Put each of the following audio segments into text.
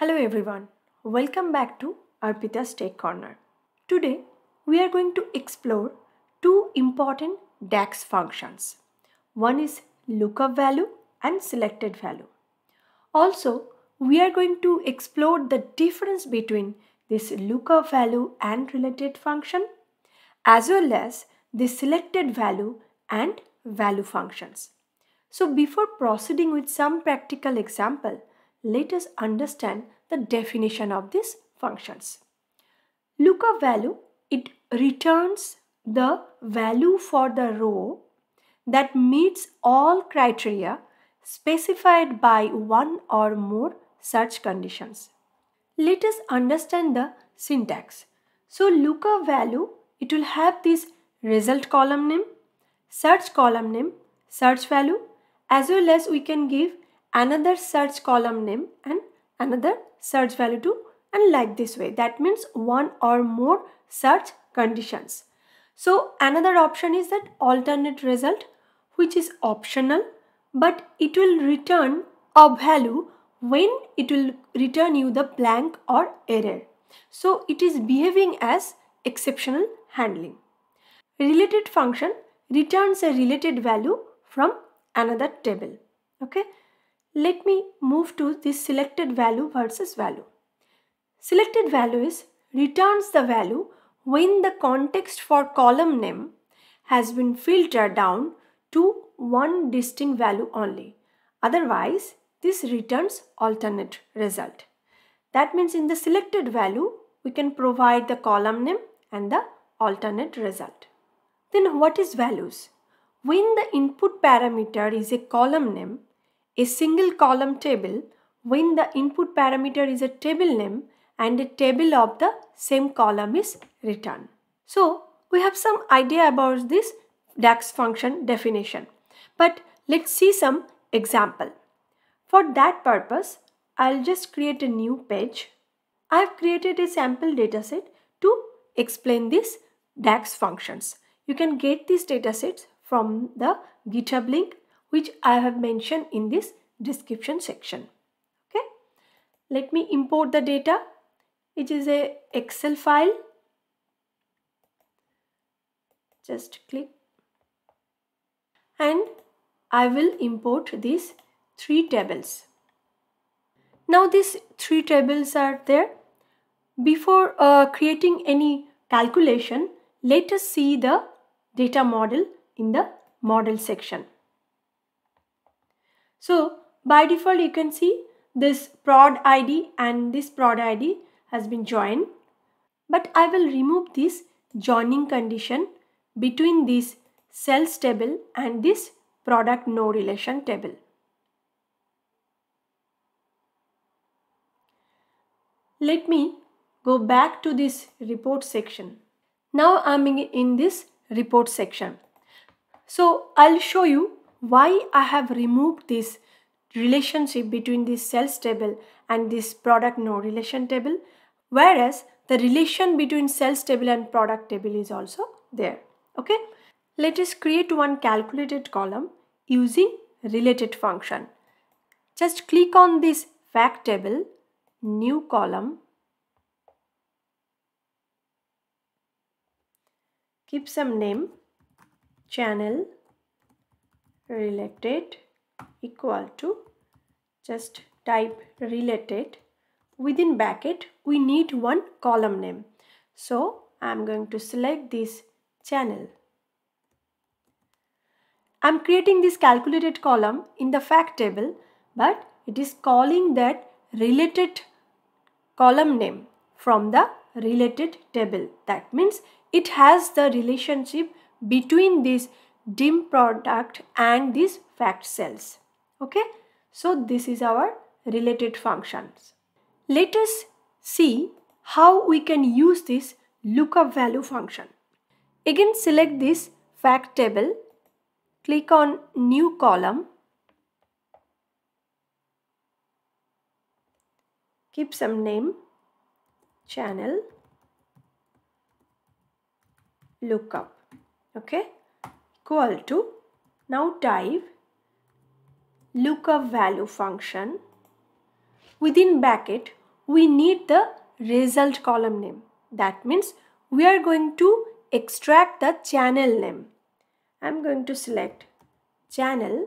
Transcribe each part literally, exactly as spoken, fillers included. Hello everyone, welcome back to Arpita's Tech Corner. Today we are going to explore two important DAX functions. One is lookup value and selected value. Also, we are going to explore the difference between this lookup value and related function, as well as the selected value and value functions. So before proceeding with some practical example, let us understand the definition of these functions. Lookup value, it returns the value for the row that meets all criteria specified by one or more such conditions. Let us understand the syntax. So lookup value, it will have this result column name, search column name, search value, as well as we can give another search column name and another search value too, and like this way. That means one or more search conditions. So another option is that alternate result, which is optional, but it will return a value when it will return you the blank or error. So it is behaving as exceptional handling. Related function returns a related value from another table. Okay, let me move to this selected value versus value. Selected value is returns the value when the context for column name has been filtered down to one distinct value only. Otherwise, this returns alternate result. That means in the selected value, we can provide the column name and the alternate result. Then what is values? When the input parameter is a column name, a single column table, when the input parameter is a table name and a table of the same column is returned. So we have some idea about this DAX function definition, but let's see some example. For that purpose, I'll just create a new page. I've created a sample dataset to explain these DAX functions. You can get these datasets from the GitHub link, which I have mentioned in this description section. Okay, let me import the data. It is a Excel file. Just click, and I will import these three tables. Now these three tables are there. Before uh, creating any calculation, let us see the data model in the model section. So by default, you can see this prod I D and this prod I D has been joined, but I will remove this joining condition between this sales table and this product no relation table. Let me go back to this report section. Now I'm in this report section. So I'll show you why I have removed this relationship between this sales table and this product no relation table, whereas the relation between sales table and product table is also there. Okay, let us create one calculated column using related function. Just click on this fact table, new column. Keep some name, channel related equal to, just type related. Within bracket, we need one column name. So I'm going to select this channel. I'm creating this calculated column in the fact table, but it is calling that related column name from the related table. That means it has the relationship between this dim product and these fact cells. Okay, so this is our related functions. Let us see how we can use this lookup value function. Again, select this fact table, click on new column, keep some name, channel lookup. Okay, equal to, now type lookup value function, within bracket we need the result column name. That means we are going to extract the channel name. I'm going to select channel,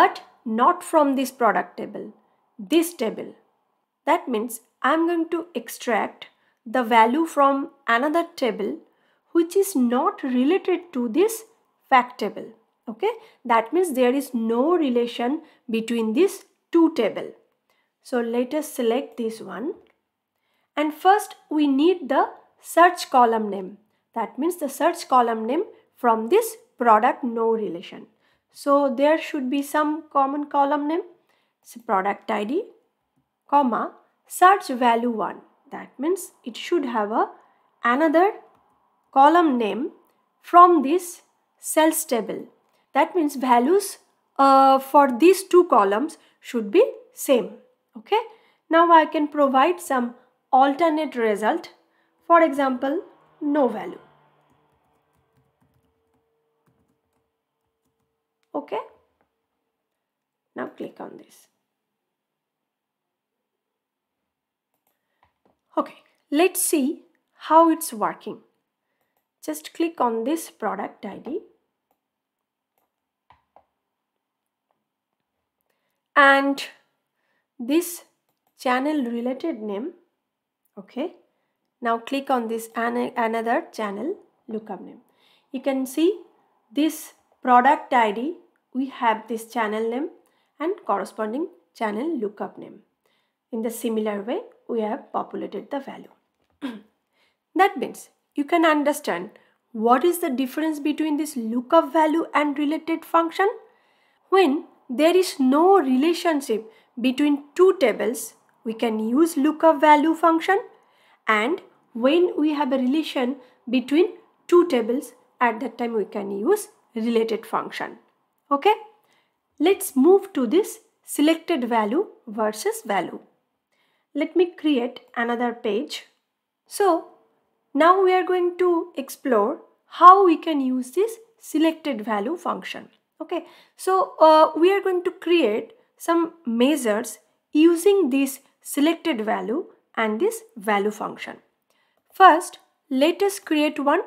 but not from this product table, this table. That means I'm going to extract the value from another table which is not related to this fact table. Okay, that means there is no relation between these two tables. So let us select this one. And first we need the search column name. That means the search column name from this product, no relation. So there should be some common column name. It's product I D, comma, search value one. That means it should have a another column name from this sales table. That means values uh, for these two columns should be same. Okay. Now I can provide some alternate result. For example, no value. Okay. Now click on this. Okay. Let's see how it's working. Just click on this product I D. And this channel related name. Okay. Now click on this another channel lookup name. You can see this product I D, we have this channel name and corresponding channel lookup name. In the similar way, we have populated the value. That means you can understand what is the difference between this lookup value and related function. When there is no relationship between two tables, we can use lookup value function. And when we have a relation between two tables, at that time we can use related function. Okay, let's move to this selected value versus value. Let me create another page. So now we are going to explore how we can use this selected value function. Okay, so uh, we are going to create some measures using this selected value and this value function. First, let us create one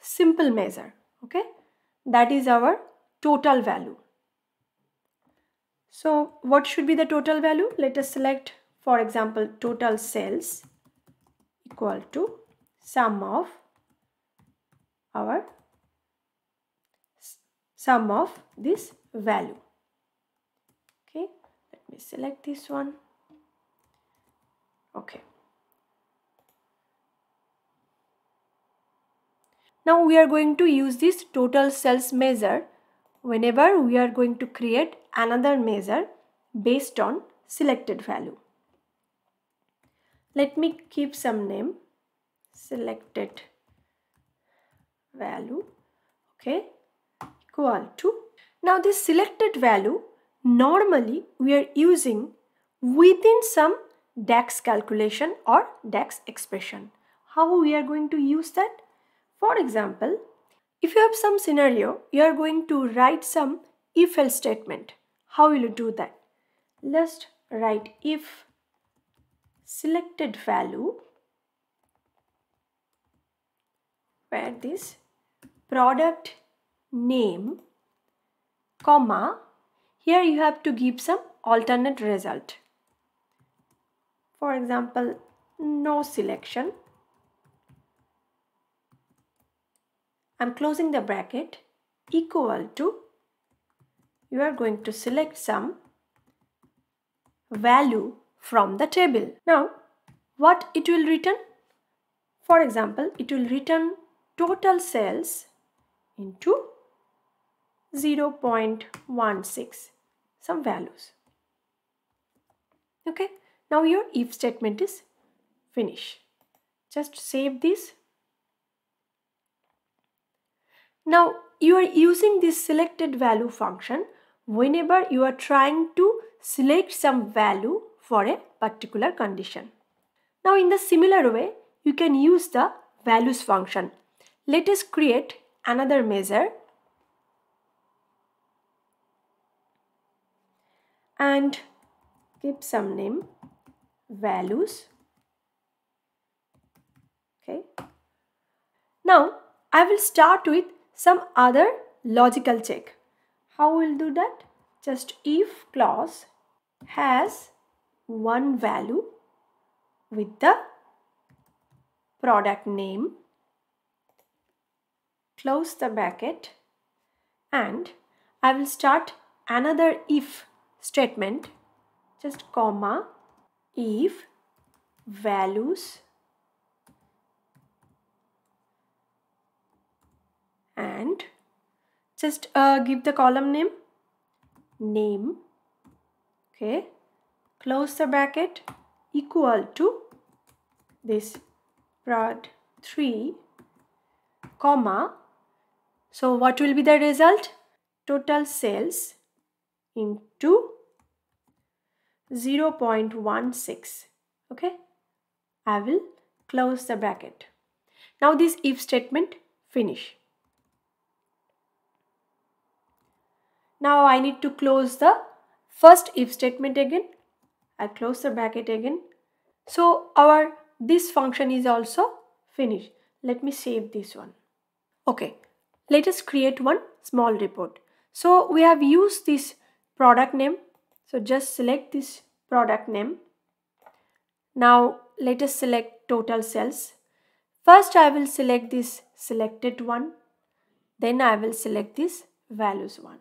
simple measure. Okay, that is our total value. So what should be the total value? Let us select, for example, total sales equal to sum of our sum of this value. Okay, let me select this one. Okay. Now we are going to use this total sales measure whenever we are going to create another measure based on selected value. Let me keep some name, selected value, okay, equal to. Now this selected value normally we are using within some DAX calculation or DAX expression. How we are going to use that? For example, if you have some scenario, you are going to write some if-else statement. How will you do that? Let's write if selected value where this product name, comma, here you have to give some alternate result. For example, no selection. I'm closing the bracket equal to, you are going to select some value from the table. Now, what it will return? For example, it will return total sales into zero point one six, some values. Okay, now your if statement is finished. Just save this. Now you are using this selected value function whenever you are trying to select some value for a particular condition. Now in the similar way, you can use the values function. Let us create another measure. And give some name, values. Okay. Now I will start with some other logical check. How we'll do that? Just if clause has one value with the product name, close the bracket, and I will start another if statement, just comma, if values and just uh, give the column name, name, okay, close the bracket, equal to this prod three, comma, so what will be the result? Total sales into zero point one six. Okay, I will close the bracket. Now this if statement finish. Now I need to close the first if statement again. I close the bracket again. So our this function is also finished. Let me save this one. Okay, let us create one small report. So we have used this product name. So just select this product name. Now let us select total sales. First I will select this selected one. Then I will select this values one.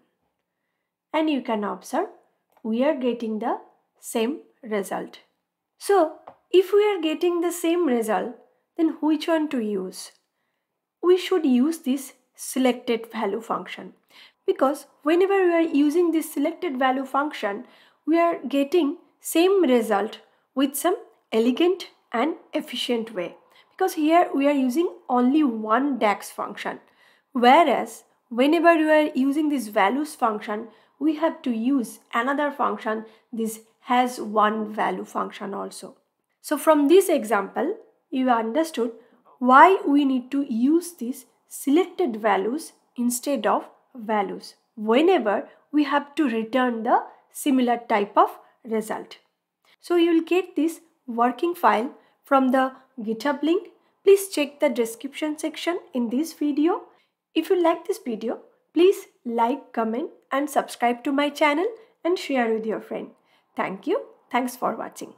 And you can observe we are getting the same result. So if we are getting the same result, then which one to use? We should use this selected value function. Because whenever we are using this selected value function, we are getting same result with some elegant and efficient way. Because here we are using only one DAX function. Whereas whenever we are using this values function, we have to use another function, this has one value function also. So from this example, you understood why we need to use this selected values instead of values whenever we have to return the similar type of result. So you will get this working file from the GitHub link. Please check the description section in this video. If you like this video, please like, comment and subscribe to my channel and share with your friend. Thank you. Thanks for watching.